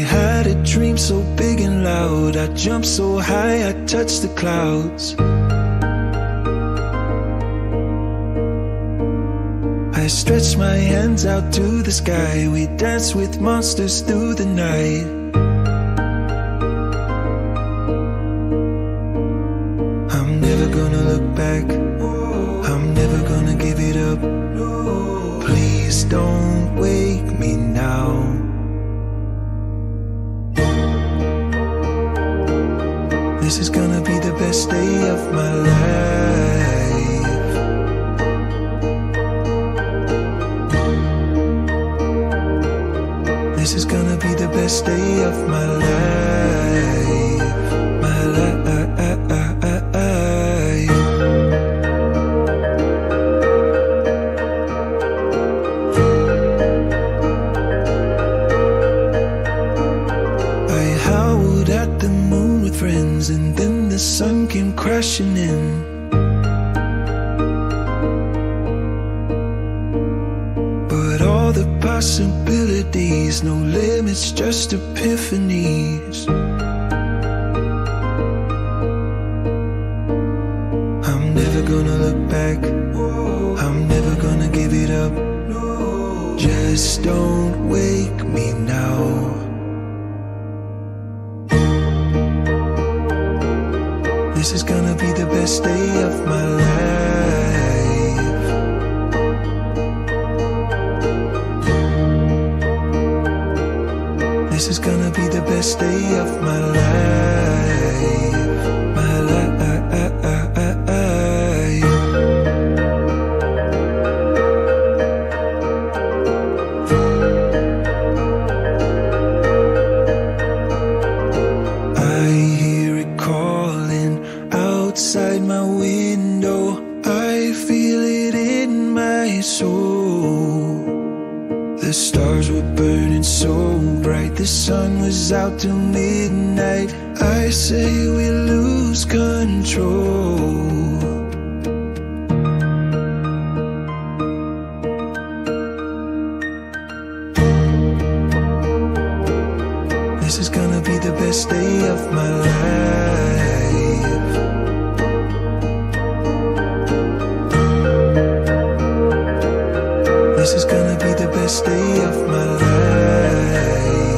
had a dream so big and loud. I jumped so high, I touched the clouds. I stretched my hands out to the sky. We danced with monsters through the night. I'm never gonna look back. I'm never gonna give it up. Please don't wake me now. This is gonna be the best day of my life. This is gonna be the best day of my life. My life. I howled at the moon with friends, and then the sun came crashing in. But all the possibilities, no limits, just epiphanies. I'm never gonna look back. I'm never gonna give it up. Just don't wake me now. This is gonna be the best day of my life. This is gonna be the best day of my life. My life. I hear it calling outside my window. I feel it in my soul. The stars were burning so bright, the sun was out till midnight. I say we lose control. This is gonna be the best day of my life. This is gonna be the best day of my life.